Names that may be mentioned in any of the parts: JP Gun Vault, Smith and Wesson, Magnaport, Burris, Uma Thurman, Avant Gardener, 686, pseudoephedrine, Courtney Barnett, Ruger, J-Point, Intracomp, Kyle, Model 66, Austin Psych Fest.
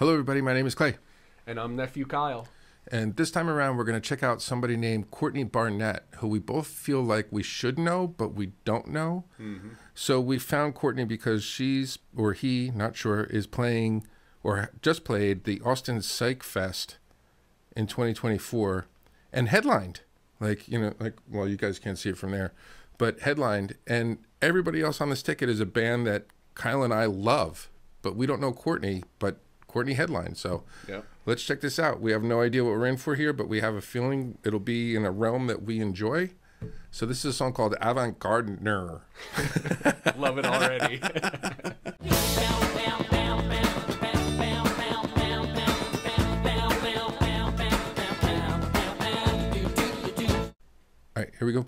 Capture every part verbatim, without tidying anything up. Hello everybody, my name is Clay. And I'm nephew Kyle. And this time around we're going to check out somebody named Courtney Barnett, who we both feel like we should know, but we don't know. Mm-hmm. So we found Courtney because she's, or he, not sure, is playing, or just played, the Austin Psych Fest in twenty twenty-four and headlined. Like, you know, like, well, you guys can't see it from there, but headlined. And everybody else on this ticket is a band that Kyle and I love, but we don't know Courtney, but Courtney headline. So yeah, let's check this out. We have no idea what we're in for here, but we have a feeling it'll be in a realm that we enjoy. So this is a song called Avant Gardener. Love it already. All right, here we go.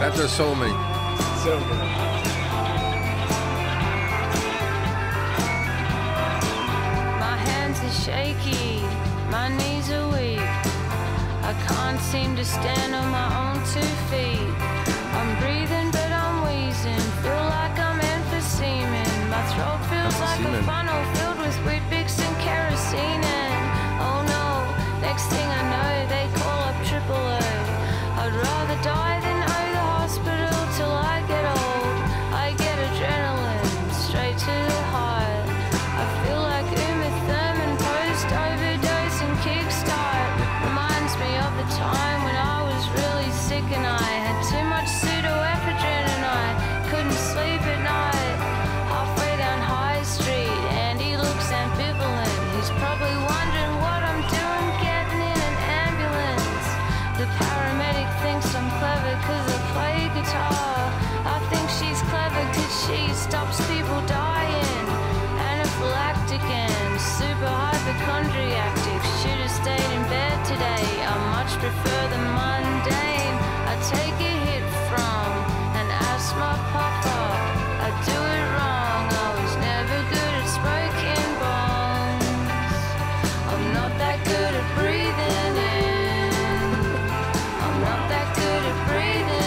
That just sold me. So good. My hands are shaky, my knees are weak. I can't seem to stand on my own two feet. I'm breathing, but I'm wheezing. Feel like I'm in for semen. My throat feels I'm like semen. A funnel filled with wheat bix and kerosene. And oh no, next thing I know, they call up triple O. I'd rather die than owe the hospital till I get old. I get adrenaline straight to the heart. I feel like Uma Thurman post overdose and kickstart. Reminds me of the time when I was really sick and I had too much pseudoephedrine and I couldn't sleep at night. Halfway down High Street, Andy looks ambivalent. He's probably wondering what I'm doing getting in an ambulance. The paramedic thinks I'm clever 'cause I play guitar. I think she's clever 'cause she stops people dying. Anaphylactic and super hypochondriactic. Should have stayed in bed today. I much prefer the mundane. I take a hit from an asthma puffer. I do it wrong. I was never good at smoking bongs. I'm not that good at breathing in. I'm not that good at breathing.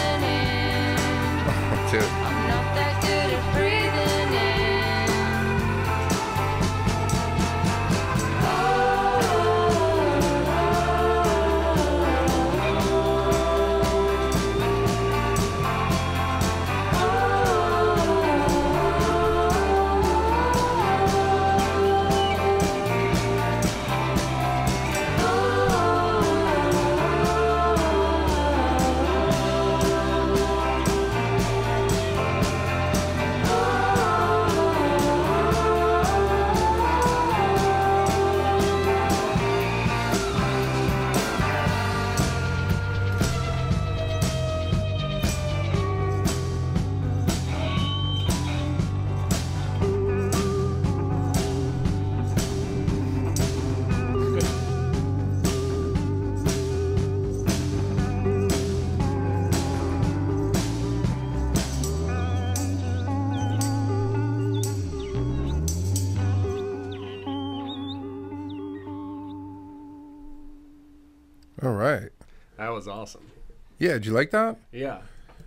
All right. That was awesome. Yeah, did you like that? Yeah.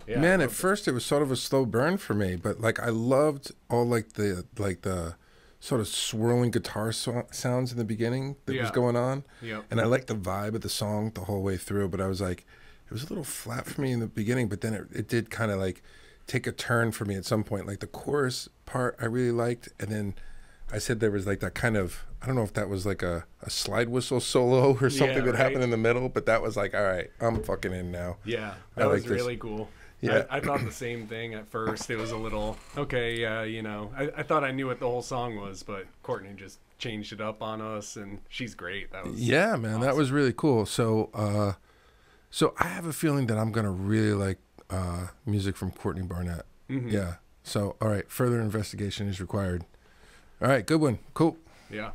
Yeah, man, at first it was sort of a slow burn for me, but like I loved all like the like the sort of swirling guitar so sounds in the beginning that yeah. was going on. Yep. And I liked the vibe of the song the whole way through, but I was like, it was a little flat for me in the beginning, but then it, it did kind of like take a turn for me at some point. Like the chorus part I really liked, and then I said there was like that kind of, I don't know if that was like a, a slide whistle solo or something yeah, that right? happened in the middle, but that was like, all right, I'm fucking in now. Yeah, that I was like really this. cool. Yeah. I, I thought the same thing at first. It was a little, okay, uh, you know, I, I thought I knew what the whole song was, but Courtney just changed it up on us, and she's great. That was yeah, man, awesome. That was really cool. So uh, so I have a feeling that I'm going to really like uh, music from Courtney Barnett. Mm-hmm. Yeah. So, all right, further investigation is required. All right, good one. Cool. Yeah.